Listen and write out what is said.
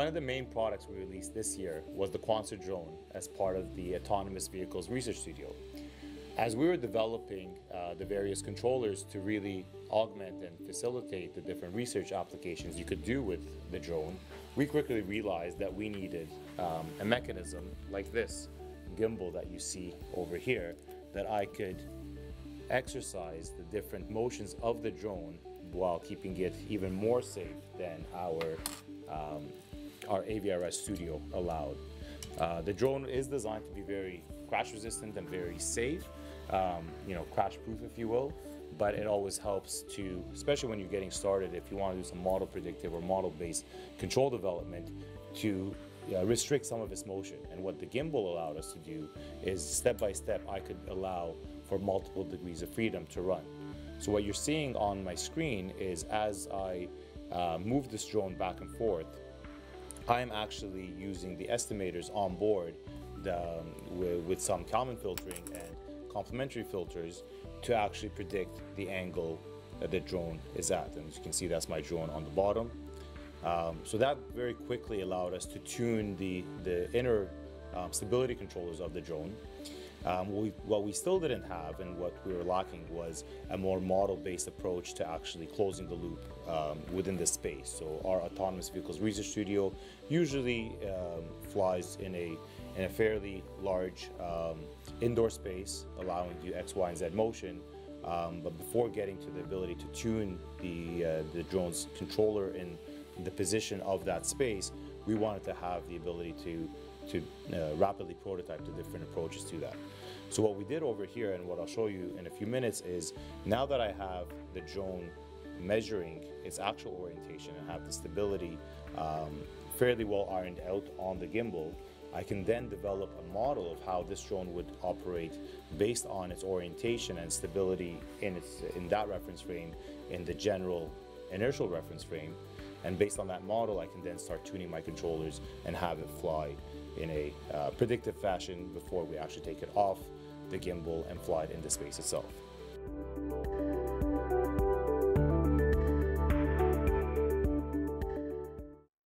One of the main products we released this year was the Quanser drone as part of the Autonomous Vehicles Research Studio. As we were developing the various controllers to really augment and facilitate the different research applications you could do with the drone, we quickly realized that we needed a mechanism like this gimbal that you see over here, that I could exercise the different motions of the drone while keeping it even more safe than our AVRS studio allowed. The drone is designed to be very crash resistant and very safe, crash proof if you will, but it always helps to, especially when you're getting started, if you want to do some model predictive or model based control development, to restrict some of its motion. And what the gimbal allowed us to do is step by step I could allow for multiple degrees of freedom to run. So what you're seeing on my screen is as I move this drone back and forth, I'm actually using the estimators on board with some Kalman filtering and complementary filters to actually predict the angle that the drone is at. And as you can see, that's my drone on the bottom. So that very quickly allowed us to tune the inner stability controllers of the drone. What we still didn't have and what we were lacking was a more model-based approach to actually closing the loop within this space. So our Autonomous Vehicles Research Studio usually flies in a fairly large indoor space, allowing you X, Y, and Z motion. But before getting to the ability to tune the drone's controller in the position of that space, we wanted to have the ability to rapidly prototype the different approaches to that. So what we did over here, and what I'll show you in a few minutes, is now that I have the drone measuring its actual orientation and have the stability fairly well ironed out on the gimbal, I can then develop a model of how this drone would operate based on its orientation and stability in that reference frame, in the general inertial reference frame. And based on that model, I can then start tuning my controllers and have it fly in a predictive fashion before we actually take it off the gimbal and fly it into space itself.